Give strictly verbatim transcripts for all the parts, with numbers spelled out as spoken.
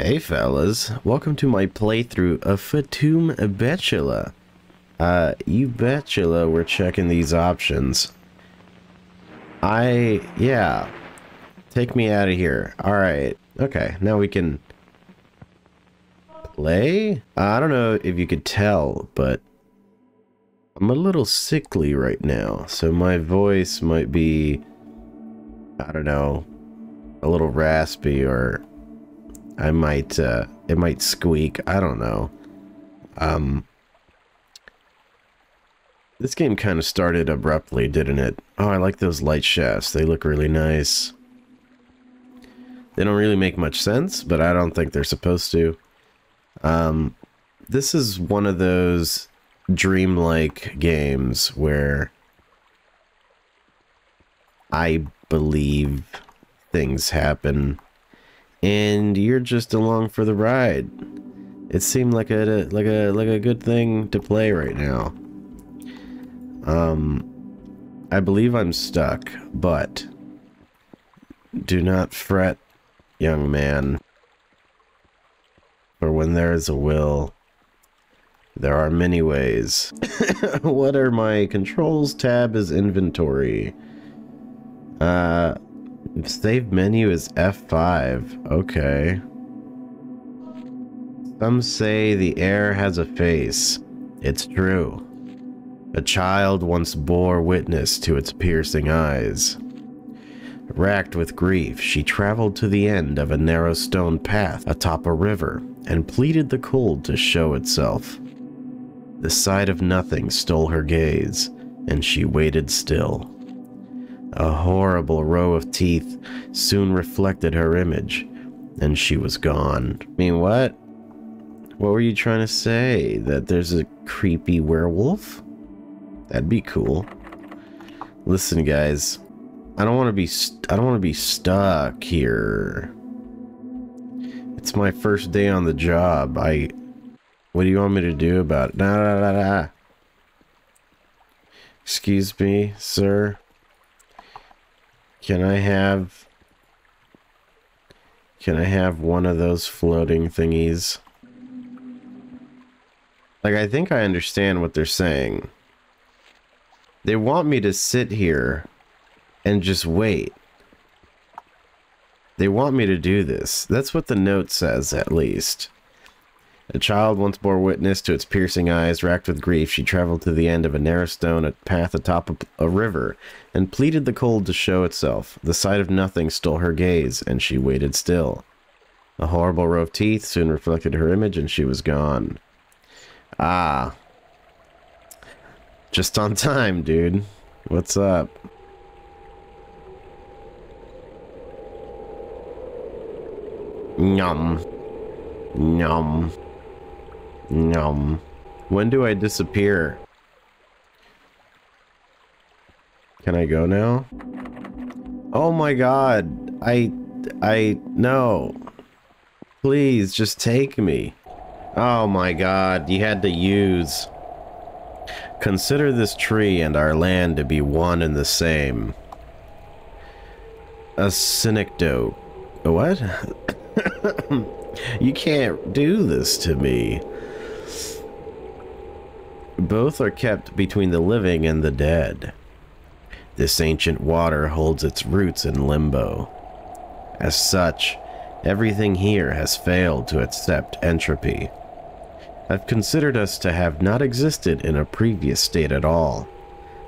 Hey fellas, welcome to my playthrough of Fatum Betula. Uh, you betula we're checking these options. I, yeah. Take me out of here. Alright, okay, now we can play? Uh, I don't know if you could tell, but I'm a little sickly right now, so my voice might be, I don't know, a little raspy or I might, uh, it might squeak. I don't know. Um, this game kind of started abruptly, didn't it? Oh, I like those light shafts. They look really nice. They don't really make much sense, but I don't think they're supposed to. Um, this is one of those dreamlike games where I believe things happen. And you're just along for the ride. It seemed like a like a like a good thing to play right now. Um, I believe I'm stuck, but do not fret, young man. For when there is a will, there are many ways. What are my controls? Tab is inventory. Uh. Save menu is F five. Okay. Some say the air has a face. It's true. A child once bore witness to its piercing eyes. Racked with grief, she traveled to the end of a narrow stone path atop a river and pleaded the cold to show itself. The sight of nothing stole her gaze, and she waited still. A horrible row of teeth soon reflected her image, and she was gone. I mean, what? What were you trying to say? That there's a creepy werewolf? That'd be cool. Listen, guys, I don't want to be st- I don't want to be stuck here. It's my first day on the job. I. What do you want me to do about it? Nah, nah, nah, nah. Excuse me, sir. Can I have... Can I have one of those floating thingies? Like, I think I understand what they're saying. They want me to sit here and just wait. They want me to do this. That's what the note says, at least. A child once bore witness to its piercing eyes. Racked with grief, she traveled to the end of a narrow stone a path atop a river and pleaded the cold to show itself. The sight of nothing stole her gaze, and she waited still. A horrible row of teeth soon reflected her image, and she was gone. Ah. Just on time, dude. What's up? Nom. Nom. Nom. When do I disappear? Can I go now? Oh my god. I... I... No. Please, just take me. Oh my god. You had to use... Consider this tree and our land to be one and the same. A synecdoche. What? You can't do this to me. Both are kept between the living and the dead. This ancient water holds its roots in limbo. As such, everything here has failed to accept entropy. I've considered us to have not existed in a previous state at all.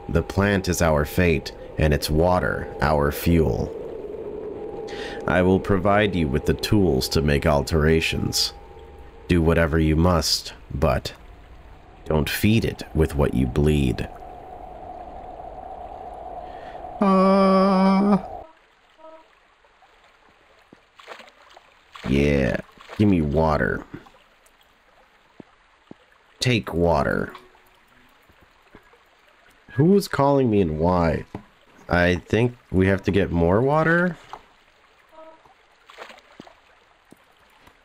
The plant is our fate, and its water our fuel. I will provide you with the tools to make alterations. Do whatever you must, but don't feed it with what you bleed. Ah. Yeah, give me water. Take water. Who was calling me and why? I think we have to get more water?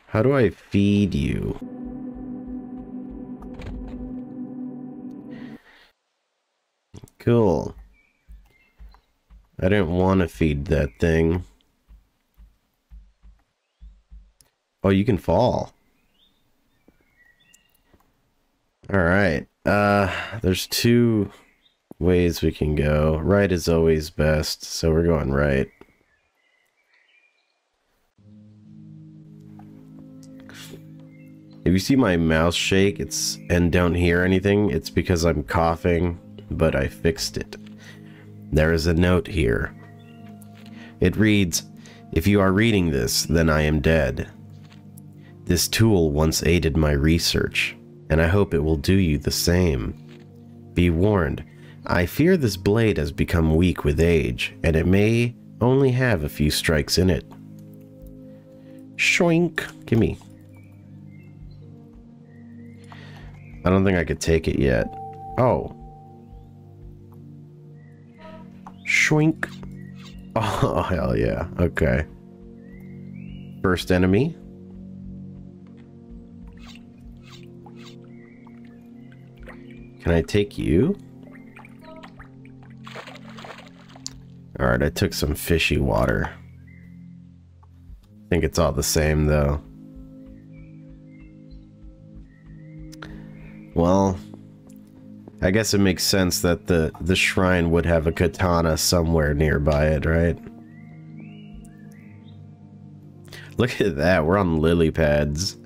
How do I feed you? Cool. I didn't want to feed that thing. Oh, you can fall. Alright. Uh, there's two ways we can go. Right is always best, so we're going right. If you see my mouse shake, it's and don't hear anything, it's because I'm coughing, but I fixed it. There is a note here. It reads, "If you are reading this, then I am dead. This tool once aided my research, and I hope it will do you the same. Be warned, I fear this blade has become weak with age, and it may only have a few strikes in it." Shoink. Gimme. I don't think I could take it yet. Oh. Shoink. Oh, hell yeah. Okay. First enemy. Can I take you? Alright, I took some fishy water. I think it's all the same, though. Well, I guess it makes sense that the, the shrine would have a katana somewhere nearby it, right? Look at that, we're on lily pads.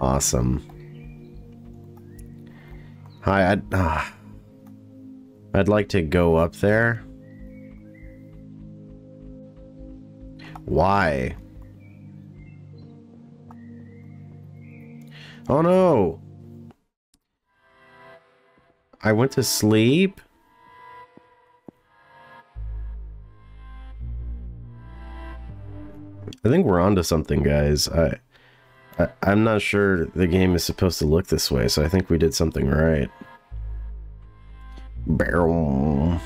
Awesome. Hi, I'd, uh, I'd like to go up there. Why? Oh no! I went to sleep? I think we're onto something, guys. I, I, I'm not sure the game is supposed to look this way, so I think we did something right. Barrel.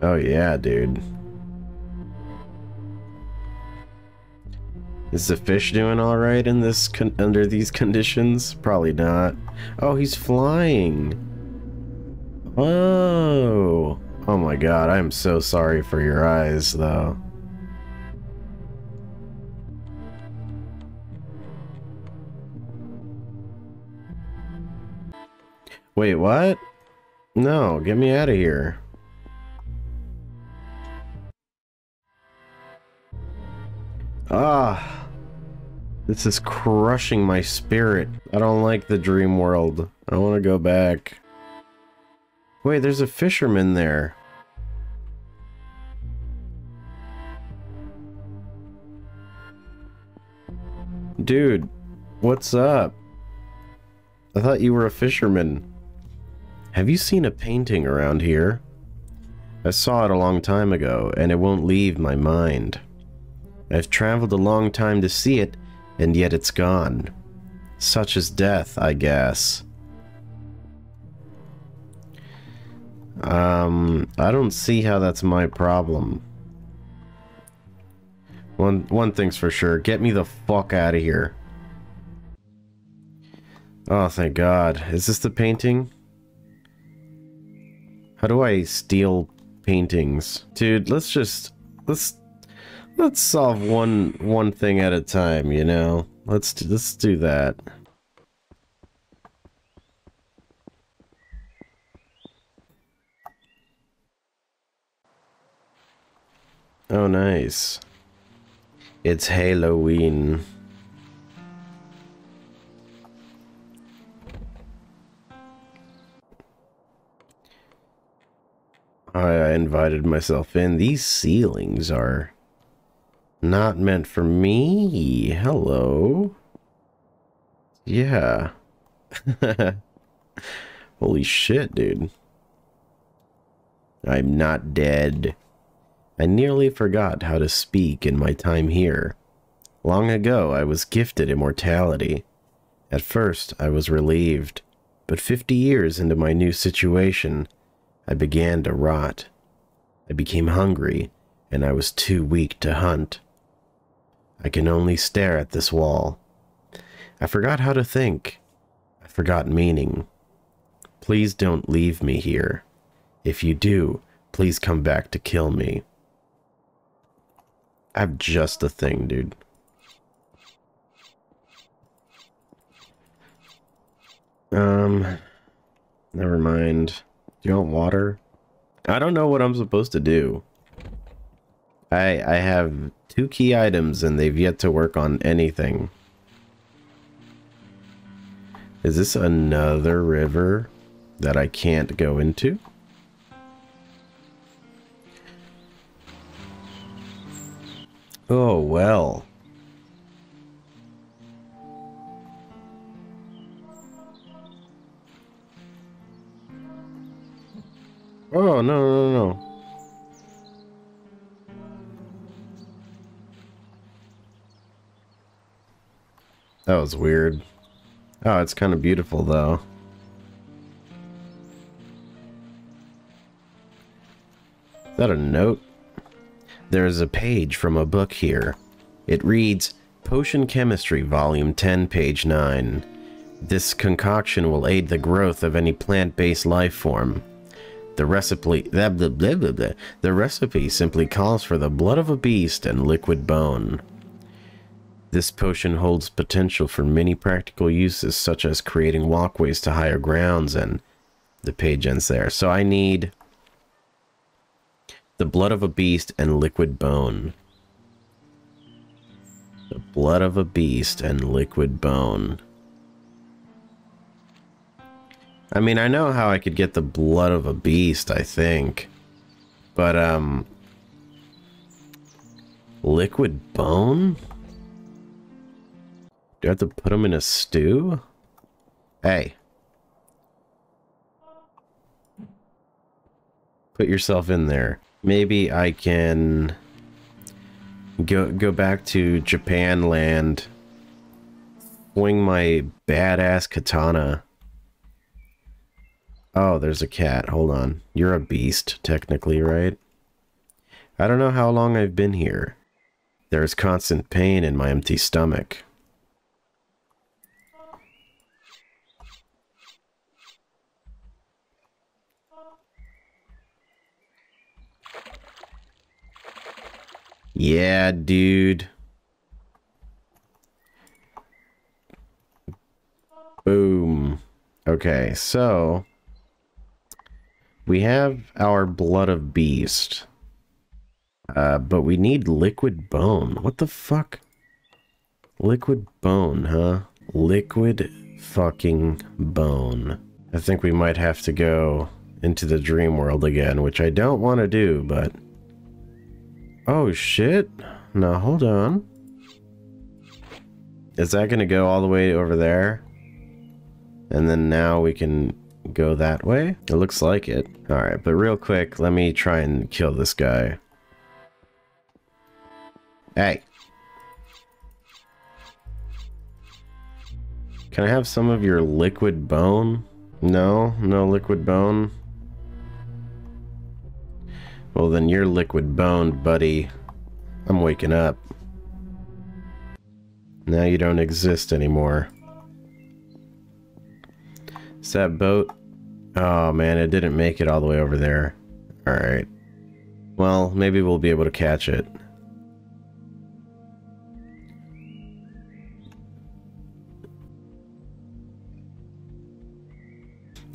Oh yeah, dude. Is the fish doing all right in this con under these conditions? Probably not. Oh, he's flying. Oh. Oh my god, I'm so sorry for your eyes, though. Wait, what? No, get me out of here. Ah. This is crushing my spirit. I don't like the dream world. I want to go back. Wait, there's a fisherman there. Dude, what's up? I thought you were a fisherman. Have you seen a painting around here? I saw it a long time ago, and it won't leave my mind. I've traveled a long time to see it, and yet it's gone. Such is death, I guess. Um, I don't see how that's my problem. One, one thing's for sure. Get me the fuck out of here. Oh, thank God. Is this the painting? How do I steal paintings? Dude, let's just... Let's... Let's solve one one thing at a time, you know. Let's do, let's do that. Oh, nice. It's Halloween. I, I invited myself in. These ceilings are not meant for me. Hello. Yeah. Holy shit, dude. I'm not dead. I nearly forgot how to speak in my time here. Long ago, I was gifted immortality. At first, I was relieved. But fifty years into my new situation, I began to rot. I became hungry, and I was too weak to hunt. I can only stare at this wall. I forgot how to think. I forgot meaning. Please don't leave me here. If you do, please come back to kill me. I have just the thing, dude. Um, never mind. Do you want water? I don't know what I'm supposed to do. I I have two key items and they've yet to work on anything. Is this another river that I can't go into? Oh, well. Oh, no, no, no. That was weird. Oh, it's kind of beautiful, though. Is that a note? There is a page from a book here. It reads, Potion Chemistry, Volume ten, page nine. This concoction will aid the growth of any plant-based life form. The recipe, blah, blah, blah, blah, blah. The recipe simply calls for the blood of a beast and liquid bone. This potion holds potential for many practical uses, such as creating walkways to higher grounds, and the page ends there. So I need the blood of a beast and liquid bone. The blood of a beast and liquid bone. I mean, I know how I could get the blood of a beast, I think. But, um... liquid bone? Do I have to put them in a stew? Hey. Put yourself in there. Maybe I can go go back to Japan land. Swing my badass katana. Oh, there's a cat. Hold on. You're a beast, technically, right? I don't know how long I've been here. There is constant pain in my empty stomach. Yeah, dude. Boom. Okay, so we have our blood of beast. Uh, but we need liquid bone. What the fuck? Liquid bone, huh? Liquid fucking bone. I think we might have to go into the dream world again, which I don't want to do, but... Oh, shit. Now, hold on. Is that going to go all the way over there? And then now we can go that way? It looks like it. Alright, but real quick, let me try and kill this guy. Hey. Can I have some of your liquid bone? No, no liquid bone. Well, then you're liquid-boned, buddy. I'm waking up. Now you don't exist anymore. Is that boat? Oh, man, it didn't make it all the way over there. Alright. Well, maybe we'll be able to catch it.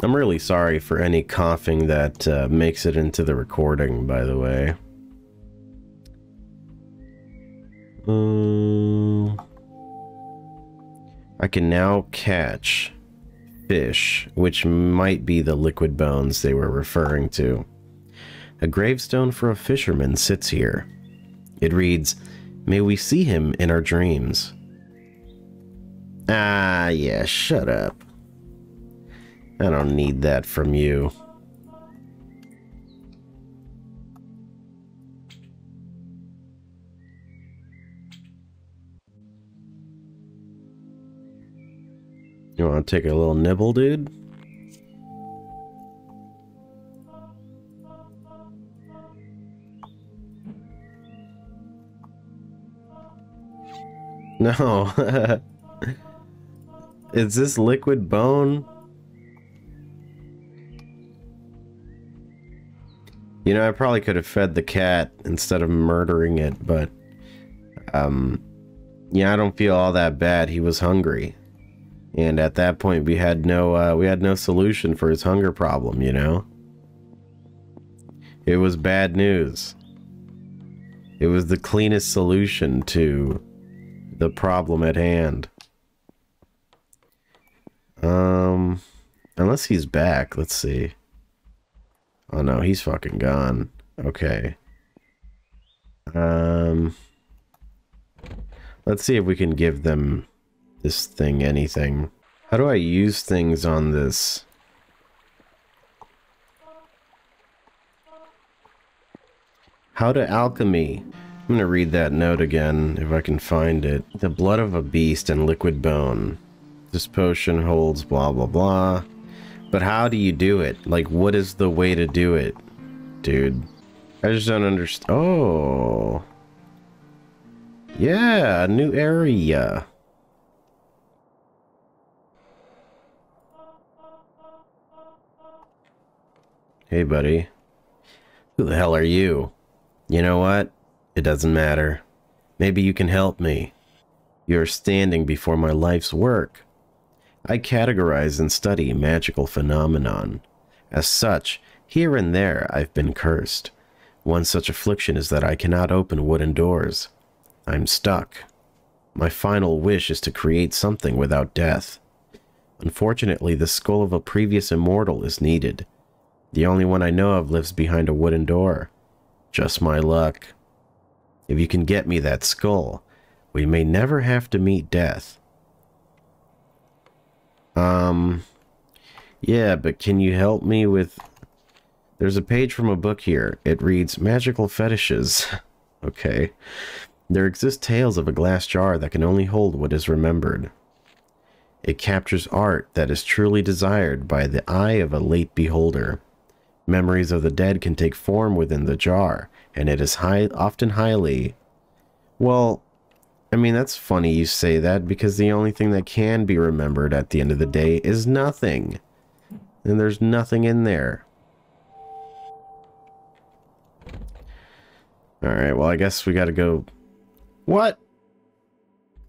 I'm really sorry for any coughing that uh, makes it into the recording, by the way. Um, I can now catch fish, which might be the liquid bones they were referring to. A gravestone for a fisherman sits here. It reads, "May we see him in our dreams." Ah, yeah, shut up. I don't need that from you. You want to take a little nibble, dude? No. Is this liquid bone? You know, I probably could have fed the cat instead of murdering it, but um, yeah, I don't feel all that bad. He was hungry. And at that point, we had no, uh, we had no solution for his hunger problem, you know? It was bad news. It was the cleanest solution to the problem at hand. Um, unless he's back, let's see. Oh no, he's fucking gone. Okay. Um, let's see if we can give them this thing anything. How do I use things on this? How to alchemy. I'm gonna read that note again if I can find it. The blood of a beast and liquid bone. This potion holds blah blah blah. But how do you do it? Like, what is the way to do it? Dude. I just don't understand. Oh. Yeah, a new area. Hey, buddy. Who the hell are you? You know what? It doesn't matter. Maybe you can help me. You're standing before my life's work. I categorize and study magical phenomenon. As such, here and there I've been cursed. One such affliction is that I cannot open wooden doors. I'm stuck. My final wish is to create something without death. Unfortunately, the skull of a previous immortal is needed. The only one I know of lives behind a wooden door. Just my luck. If you can get me that skull, we may never have to meet death. Um, yeah, but can you help me with... There's a page from a book here. It reads, Magical Fetishes. Okay. There exist tales of a glass jar that can only hold what is remembered. It captures art that is truly desired by the eye of a late beholder. Memories of the dead can take form within the jar, and it is high, often highly... Well... I mean, that's funny you say that, because the only thing that can be remembered at the end of the day is nothing. And there's nothing in there. Alright, well, I guess we gotta go... What?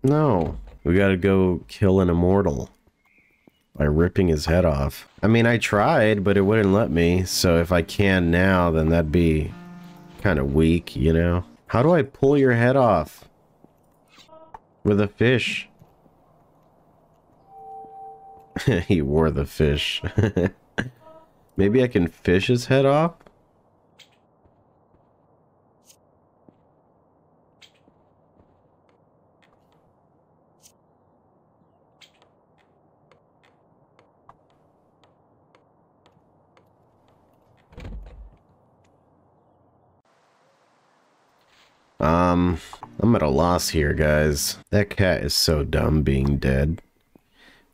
No. We gotta go kill an immortal. By ripping his head off. I mean, I tried, but it wouldn't let me. So if I can now, then that'd be... kind of weak, you know? How do I pull your head off? With a fish. He wore the fish. Maybe I can fish his head off? Um, I'm at a loss here, guys. That cat is so dumb being dead.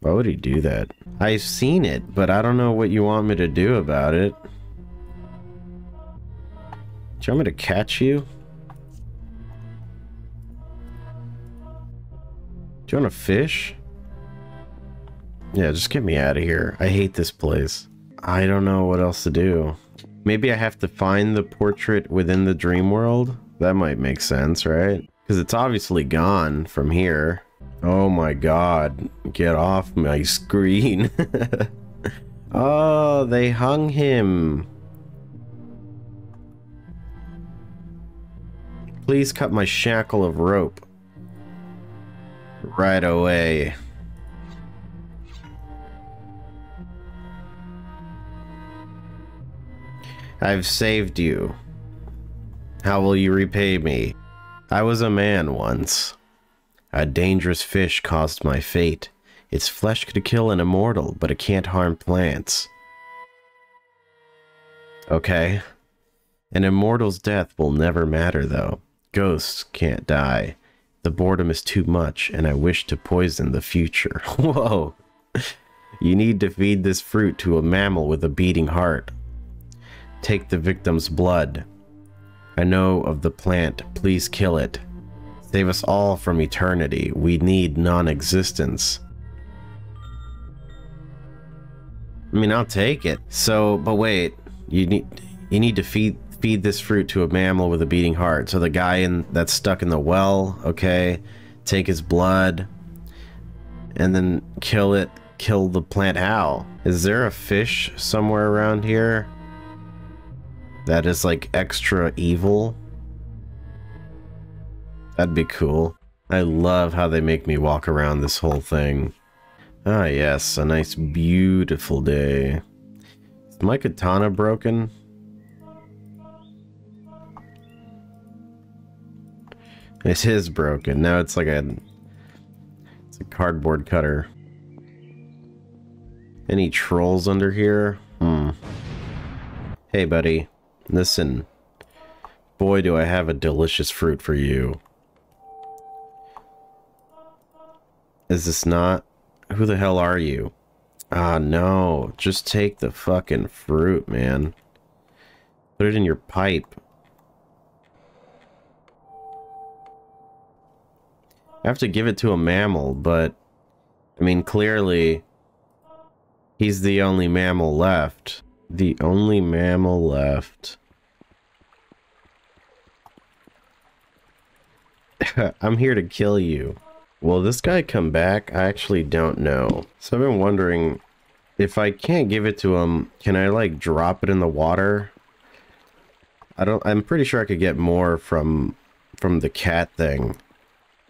Why would he do that? I've seen it, but I don't know what you want me to do about it. Do you want me to catch you? Do you want a fish? Yeah, just get me out of here. I hate this place. I don't know what else to do. Maybe I have to find the portrait within the dream world? That might make sense, right? Because it's obviously gone from here. Oh my god. Get off my screen. Oh, they hung him. Please cut my shackle of rope. Right away. I've saved you. How will you repay me? I was a man once. A dangerous fish caused my fate. Its flesh could kill an immortal, but it can't harm plants. Okay. An immortal's death will never matter, though. Ghosts can't die. The boredom is too much, and I wish to poison the future. Whoa. You need to feed this fruit to a mammal with a beating heart. Take the victim's blood. I know of the plant, please kill it. Save us all from eternity. We need non-existence. I mean, I'll take it. So, but wait, you need you need to feed feed this fruit to a mammal with a beating heart. So the guy in that's stuck in the well, okay, take his blood and then kill it. Kill the plant. How? Is there a fish somewhere around here that is like extra evil? That'd be cool. I love how they make me walk around this whole thing. Ah yes, a nice beautiful day. Is my katana broken? It is broken. Now it's like a, it's a cardboard cutter. Any trolls under here? Hmm. Hey, buddy. Listen. Boy, do I have a delicious fruit for you. Is this not? Who the hell are you? Ah, no. Just take the fucking fruit, man. Put it in your pipe. I have to give it to a mammal, but... I mean, clearly... he's the only mammal left. The only mammal left. I'm here to kill you. Will this guy come back? I actually don't know. So I've been wondering, if I can't give it to him, can I like drop it in the water? I don't, I'm pretty sure I could get more from, from the cat thing.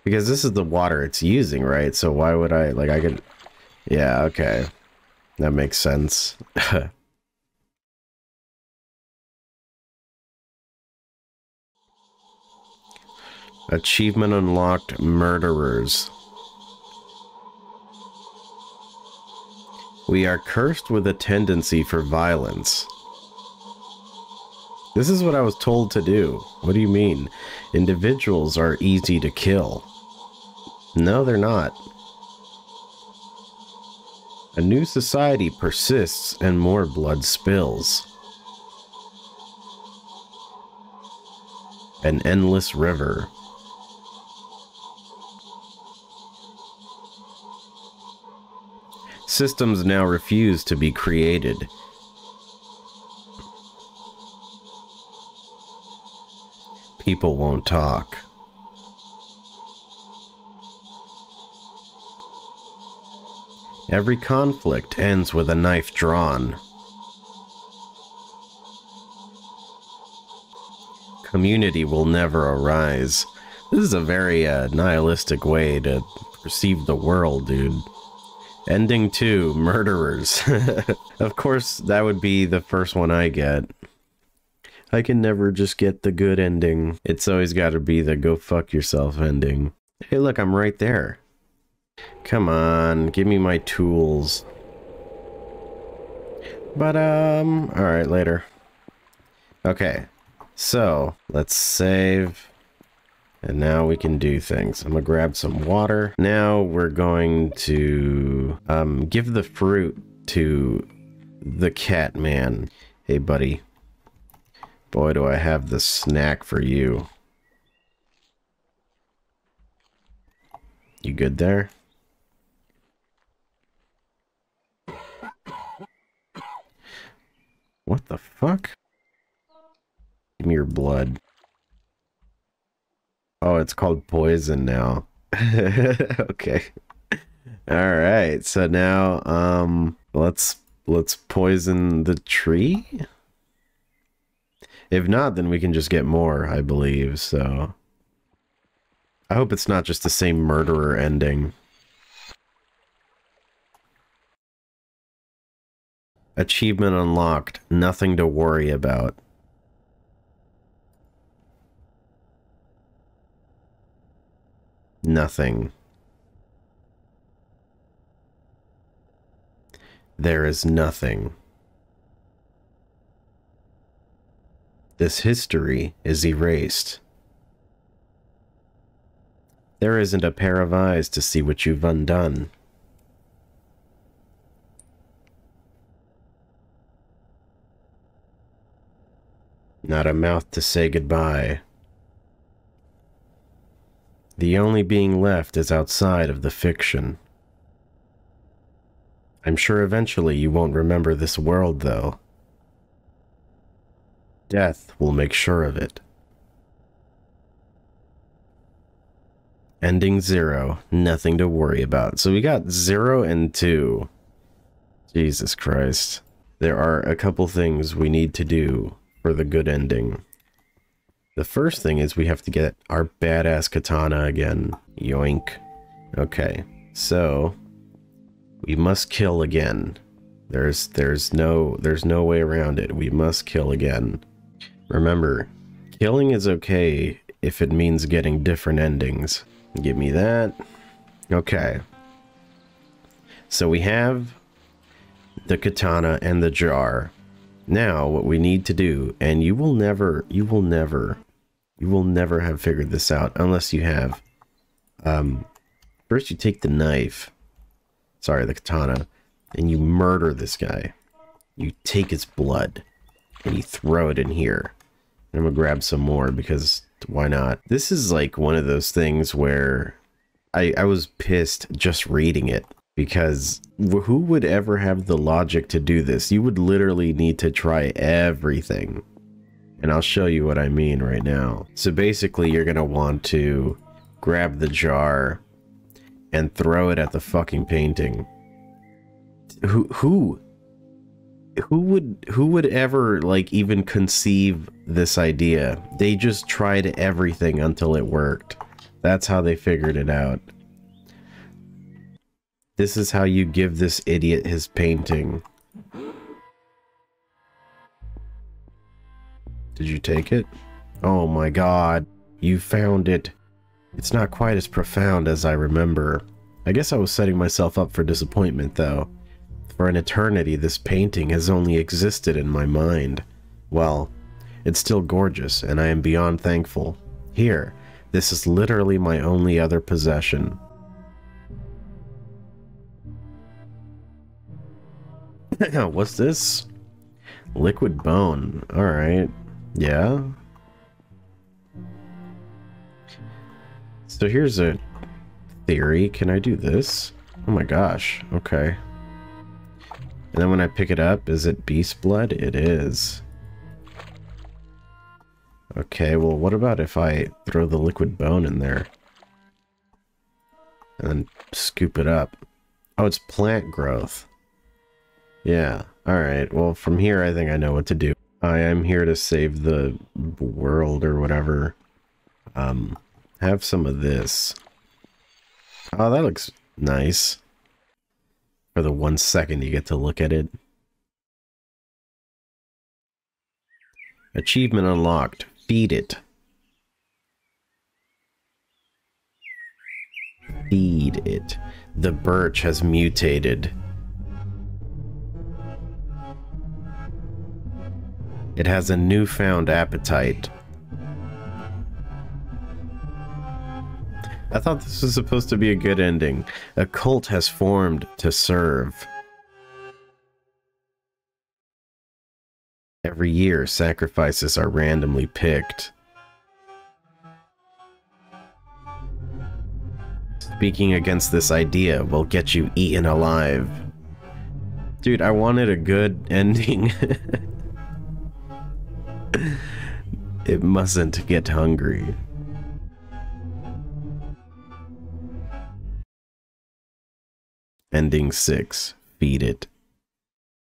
Because this is the water it's using, right? So why would I, like I could, yeah, okay. That makes sense. Achievement unlocked, murderers. We are cursed with a tendency for violence. This is what I was told to do. What do you mean? Individuals are easy to kill. No, they're not. A new society persists and more blood spills. An endless river. Systems now refuse to be created. People won't talk. Every conflict ends with a knife drawn. Community will never arise. This is a very uh, nihilistic way to perceive the world, dude. Ending two, murderers. Of course, that would be the first one I get. I can never just get the good ending. It's always got to be the go fuck yourself ending. Hey, look, I'm right there. Come on, give me my tools. But, um, alright, later. Okay, so, let's save. And now we can do things. I'm gonna grab some water. Now we're going to, um, give the fruit to the cat man. Hey, buddy. Boy, do I have the snack for you. You good there? What the fuck? Give me your blood. Oh, it's called poison now. Okay. All right. So now, um, let's let's poison the tree. If not, then we can just get more, I believe. So I hope it's not just the same murderer ending. Achievement unlocked. Nothing to worry about. Nothing. There is nothing. This history is erased. There isn't a pair of eyes to see what you've undone. Not a mouth to say goodbye. The only being left is outside of the fiction. I'm sure eventually you won't remember this world, though. Death will make sure of it. Ending zero. Nothing to worry about. So we got zero and two. Jesus Christ. There are a couple things we need to do for the good ending. The first thing is we have to get our badass katana again. Yoink. Okay. So we must kill again. There's there's no there's no way around it. We must kill again. Remember, killing is okay if it means getting different endings. Give me that. Okay. So we have the katana and the jar. Now what we need to do, and you will never you will never you will never have figured this out unless you have. Um first you take the knife. Sorry, the katana. And you murder this guy. You take his blood and you throw it in here. And I'm gonna grab some more because why not? This is like one of those things where I, I was pissed just reading it, because who would ever have the logic to do this? You would literally need to try everything. And I'll show you what I mean right now. So basically you're gonna want to grab the jar and throw it at the fucking painting. Who, who, who would, who would ever like even conceive this idea? They just tried everything until it worked. That's how they figured it out. This is how you give this idiot his painting. Did you take it? Oh my God, you found it. It's not quite as profound as I remember. I guess I was setting myself up for disappointment though. For an eternity, this painting has only existed in my mind. Well, it's still gorgeous, and I am beyond thankful. Here, this is literally my only other possession. What's this? Liquid bone. Alright. Yeah. So here's a theory. Can I do this? Oh my gosh. Okay. And then when I pick it up, is it beast blood? It is. Okay, well, what about if I throw the liquid bone in there? And then scoop it up. Oh, it's plant growth. Yeah, alright. Well, from here, I think I know what to do. I am here to save the world or whatever. Um, have some of this. Oh, that looks nice. For the one second you get to look at it. Achievement unlocked. Feed it. Feed it. The birch has mutated. It has a newfound appetite. I thought this was supposed to be a good ending. A cult has formed to serve. Every year, sacrifices are randomly picked. Speaking against this idea will get you eaten alive. Dude, I wanted a good ending. It mustn't get hungry. Ending six. Feed it.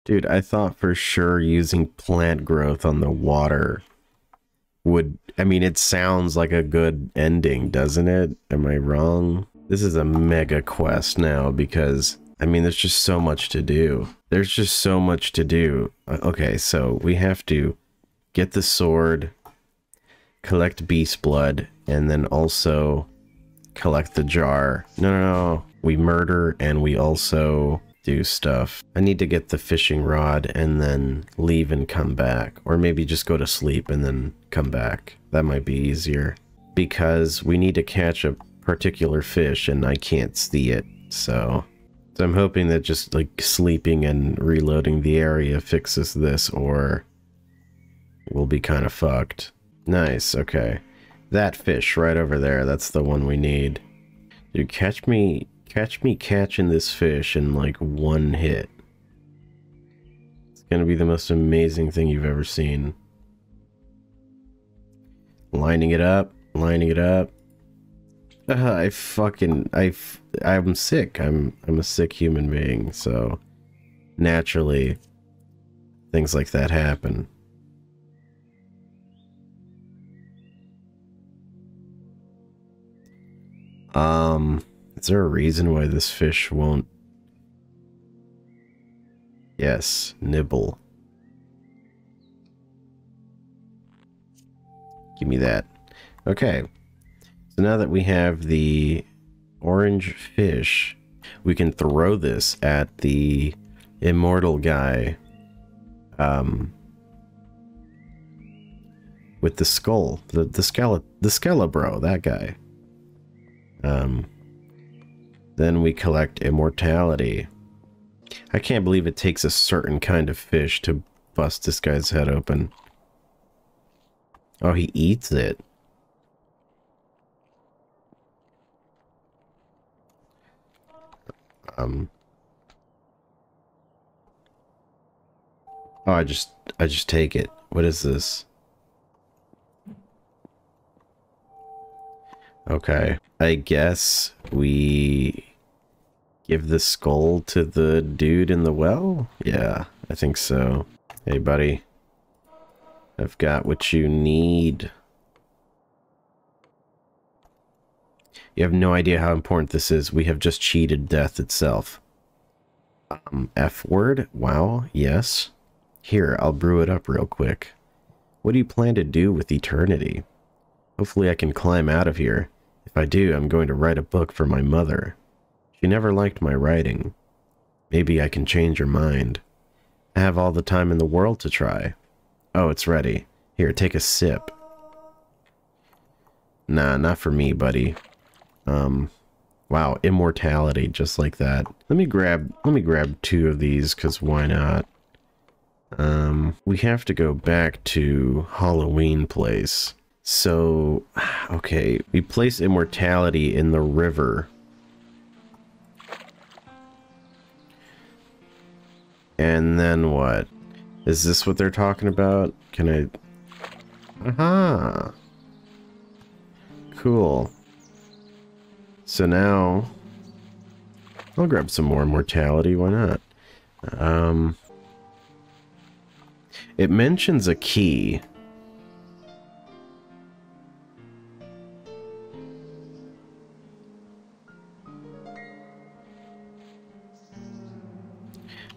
Dude, I thought for sure using plant growth on the water would... I mean, it sounds like a good ending, doesn't it? Am I wrong? This is a mega quest now because, I mean, there's just so much to do. There's just so much to do. Okay, so we have to get the sword, collect beast blood, and then also collect the jar. No, no, no. We murder and we also do stuff. I need to get the fishing rod and then leave and come back. Or maybe just go to sleep and then come back. That might be easier. Because we need to catch a particular fish and I can't see it. So, so I'm hoping that just like sleeping and reloading the area fixes this or we'll be kind of fucked. Nice, okay. That fish right over there, that's the one we need. Dude, catch me... Catch me catching this fish in like one hit. It's gonna be the most amazing thing you've ever seen. Lining it up, lining it up. Uh, I fucking, I, I'm sick. I'm, I'm a sick human being, so naturally things like that happen. Um, is there a reason why this fish won't? Yes, nibble. Give me that. Okay. So now that we have the orange fish, we can throw this at the immortal guy um, with the skull, the, the, scala, the Scalabro, that guy. Um, then we collect immortality. I can't believe it takes a certain kind of fish to bust this guy's head open. Oh, he eats it. Um. Oh, I just, I just take it. What is this? Okay. I guess we give the skull to the dude in the well? Yeah, I think so. Hey, buddy. I've got what you need. You have no idea how important this is. We have just cheated death itself. Um, F word? Wow, yes. Here, I'll brew it up real quick. What do you plan to do with eternity? Hopefully I can climb out of here. If I do, I'm going to write a book for my mother. She never liked my writing. Maybe I can change her mind. I have all the time in the world to try. Oh, it's ready. Here, take a sip. Nah, not for me, buddy. Um, wow, immortality, just like that. Let me grab, let me grab two of these, because why not? Um, we have to go back to Halloween Place. So, okay, we place immortality in the river. And then what? Is this what they're talking about? Can I... Aha! Cool. So now... I'll grab some more mortality, why not? Um... It mentions a key.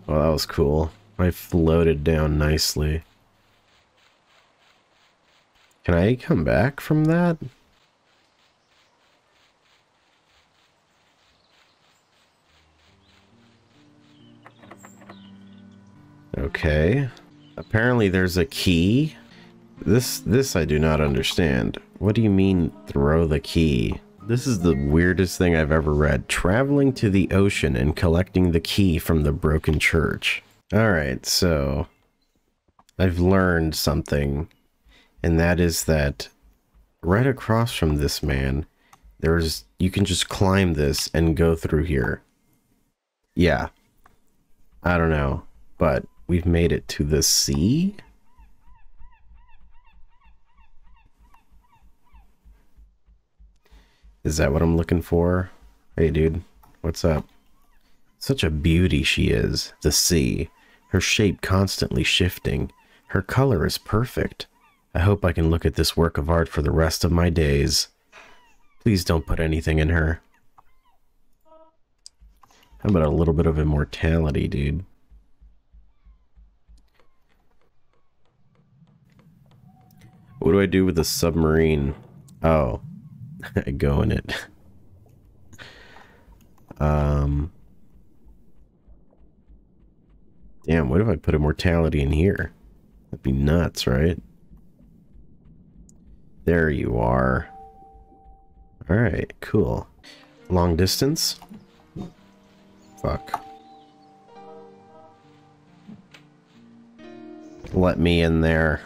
Well, that was cool. I floated down nicely. Can I come back from that? Okay. Apparently there's a key. This, this I do not understand. What do you mean, throw the key? This is the weirdest thing I've ever read. Traveling to the ocean and collecting the key from the broken church. Alright, so I've learned something, and that is that right across from this man, there's, you can just climb this and go through here. Yeah. I don't know, but we've made it to the sea? Is that what I'm looking for? Hey dude, what's up? Such a beauty she is, the sea. Her shape constantly shifting. Her color is perfect. I hope I can look at this work of art for the rest of my days. Please don't put anything in her. How about a little bit of immortality, dude? What do I do with a submarine? Oh, I go in it. Um... Damn, what if I put immortality in here? That'd be nuts, right? There you are. Alright, cool. Long distance? Fuck. Let me in there.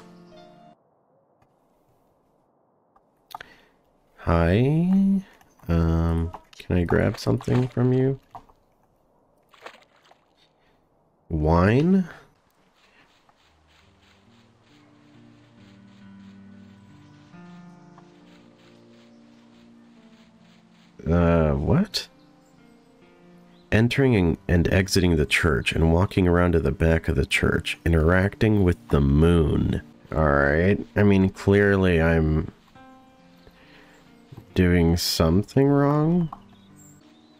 Hi. Um, can I grab something from you? Wine? Uh, what? Entering and exiting the church and walking around to the back of the church. Interacting with the moon. Alright. I mean, clearly I'm doing something wrong.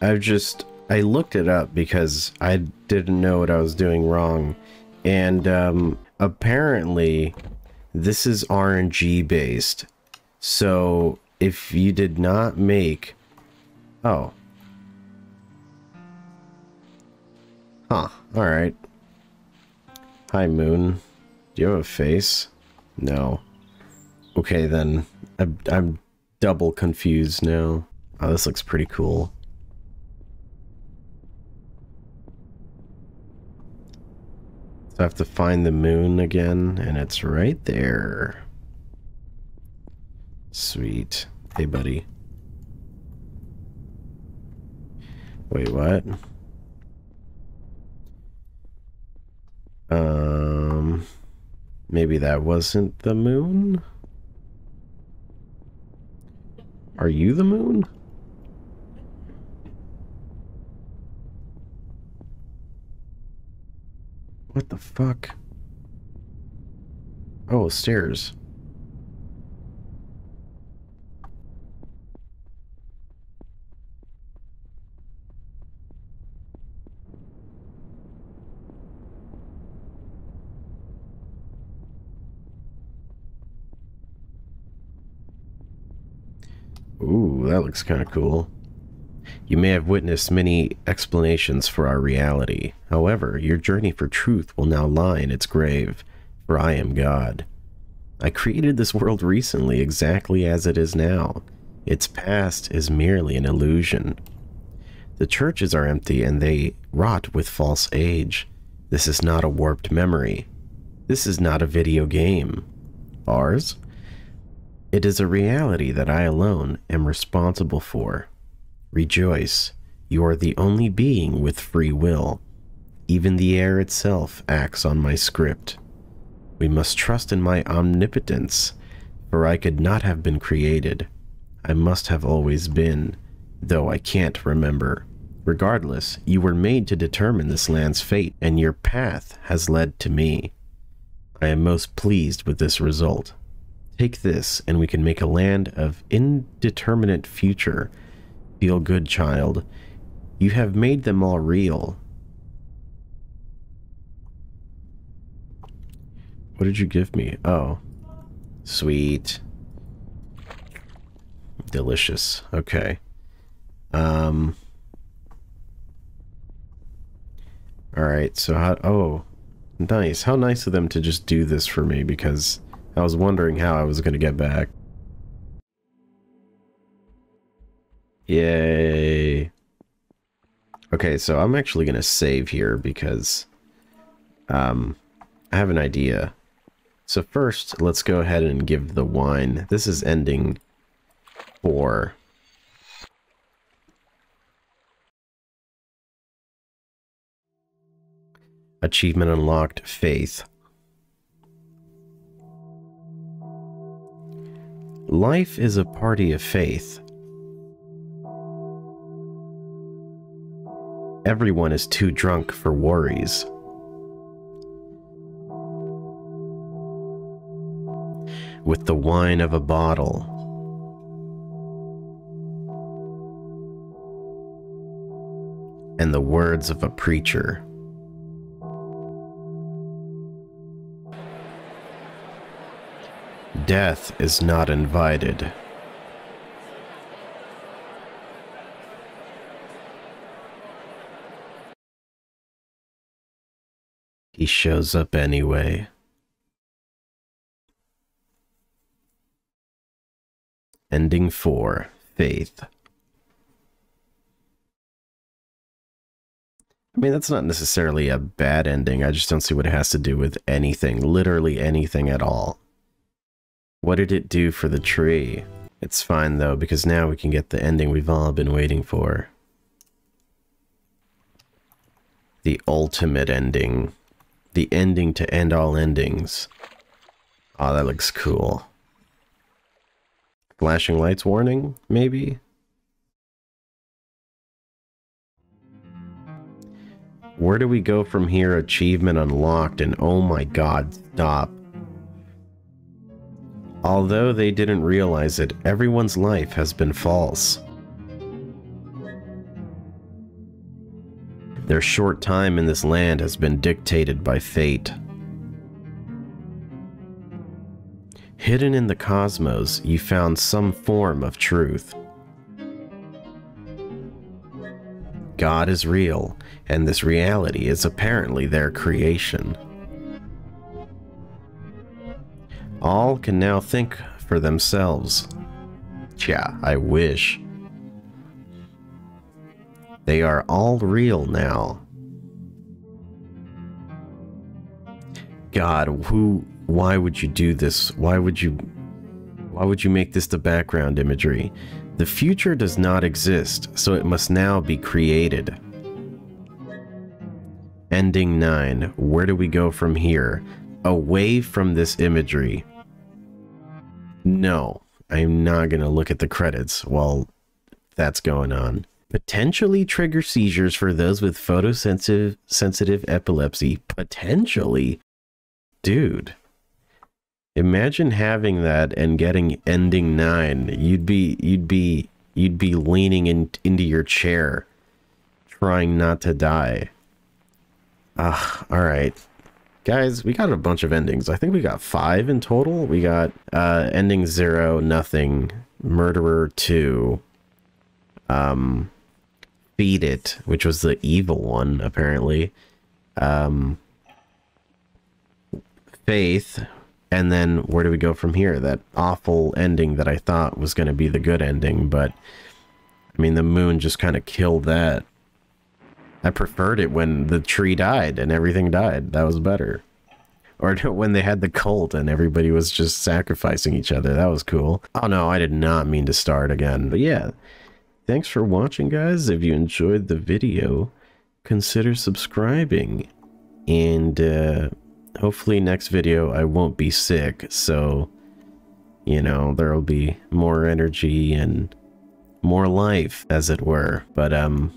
I've just... I looked it up because I didn't know what I was doing wrong. And um, apparently this is R N G based. So if you did not make... Oh. Huh, alright. Hi, moon. Do you have a face? No. Okay, then. I'm, I'm double confused now. Oh, this looks pretty cool. So I have to find the moon again, and it's right there. Sweet. Hey, buddy. Wait, what? Um, maybe that wasn't the moon? Are you the moon? What the fuck? Oh, stairs. Ooh, that looks kind of cool. You may have witnessed many explanations for our reality. However, your journey for truth will now lie in its grave, for I am God. I created this world recently exactly as it is now. Its past is merely an illusion. The churches are empty and they rot with false age. This is not a warped memory. This is not a video game. Ours? It is a reality that I alone am responsible for. Rejoice, you are the only being with free will. Even the air itself acts on my script. We must trust in my omnipotence, for I could not have been created. I must have always been, though I can't remember. Regardless, you were made to determine this land's fate, and your path has led to me. I am most pleased with this result. Take this, and we can make a land of indeterminate future. Feel good, child. You have made them all real. What did you give me? Oh. Sweet. Delicious. Okay. Um. Alright, so how... Oh. Nice. How nice of them to just do this for me, because... I was wondering how I was going to get back. Yay. Okay, so I'm actually going to save here because um, I have an idea. So first, let's go ahead and give the wine. This is ending for... Achievement unlocked, faith. Life is a party of faith. Everyone is too drunk for worries. With the wine of a bottle. And the words of a preacher. Death is not invited. He shows up anyway. Ending for faith. I mean, that's not necessarily a bad ending. I just don't see what it has to do with anything, literally anything at all. What did it do for the tree? It's fine though, because now we can get the ending we've all been waiting for. The ultimate ending. The ending to end all endings. Oh, that looks cool. Flashing lights warning, maybe? Where do we go from here? Achievement unlocked, and oh my god, stop. Although they didn't realize it, everyone's life has been false. Their short time in this land has been dictated by fate. Hidden in the cosmos, you found some form of truth. God is real, and this reality is apparently their creation. All can now think for themselves. Yeah, I wish. They are all real now. God, who... Why would you do this? Why would you... Why would you make this the background imagery? The future does not exist, so it must now be created. Ending nine. Where do we go from here? Away from this imagery. No, I'm not going to look at the credits while that's going on. Potentially trigger seizures for those with photosensitive sensitive epilepsy. Potentially? Dude. Imagine having that and getting ending nine. You'd be you'd be you'd be leaning in, into your chair, trying not to die. Ah, all right. Guys, we got a bunch of endings. I think we got five in total. We got uh ending zero, nothing, murderer two. Um Feed It, which was the evil one, apparently. Um Faith. And then where do we go from here? That awful ending that I thought was going to be the good ending, but I mean, the moon just kind of killed that. I preferred it when the tree died and everything died. That was better. Or when they had the cult and everybody was just sacrificing each other. That was cool. Oh no, I did not mean to start again. But yeah, thanks for watching, guys. If you enjoyed the video, consider subscribing, and uh hopefully next video I won't be sick, so, you know, there'll be more energy and more life, as it were. But, um,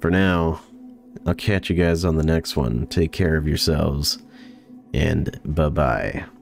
for now, I'll catch you guys on the next one. Take care of yourselves, and bye-bye.